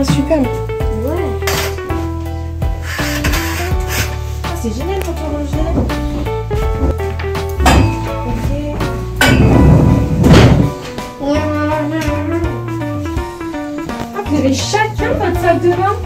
Oh, superbe. Ouais. Oh, c'est génial quand on range là. Ah, vous avez chacun votre sac de bain.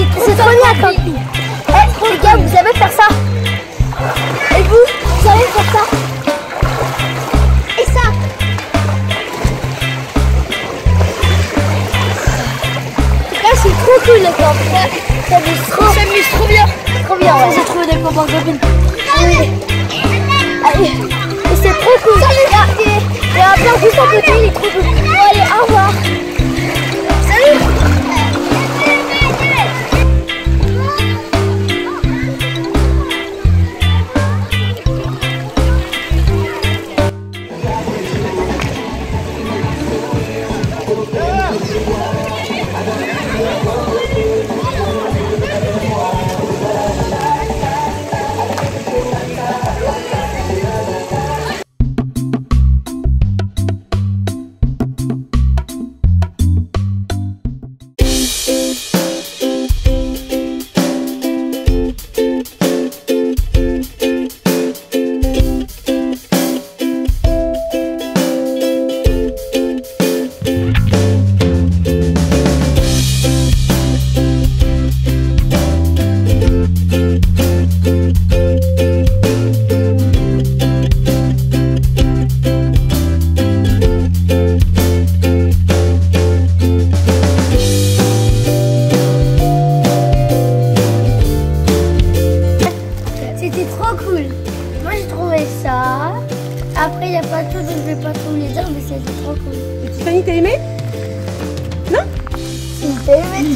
C'est trop bien comme fille. Eh, les gars, vous savez faire ça. Et vous, vous savez faire ça. Et ça. Là, c'est trop cool, le camp. Ça s'amuse trop bien. Trop bien, ouais. J'ai trouvé des copains copines. Oui. Allez. Et c'est trop cool. Et à plein juste à côté, il est trop cool. Bon, allez, au revoir. Salut.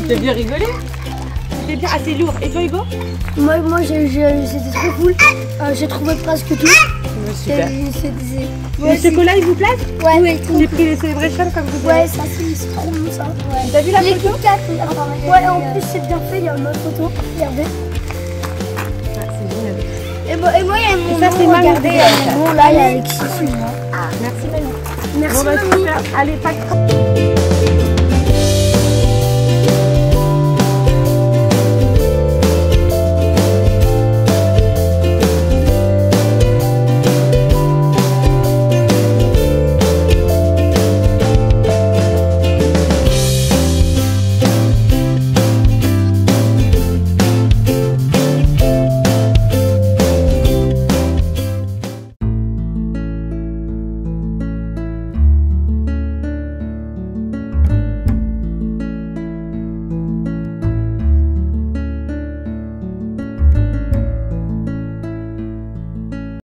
T'as bien rigolé? C'était bien assez lourd. Et toi, Hugo? Moi c'était trop cool. J'ai trouvé presque tout. Ouais, super. Le chocolat, il vous plaît? Ouais. Oui, j'ai pris les vrais chums comme vous voulez. Ouais, ça c'est trop bon ça. Ouais. T'as vu la photo? Ouais, en plus c'est bien fait, il y a une autre photo. Regardez. Ah, c'est génial. Et moi, il y a mon nom. Ça, c'est regardez, là, il y a Alexis. Merci, Manon. Merci, Manon. Allez, pas de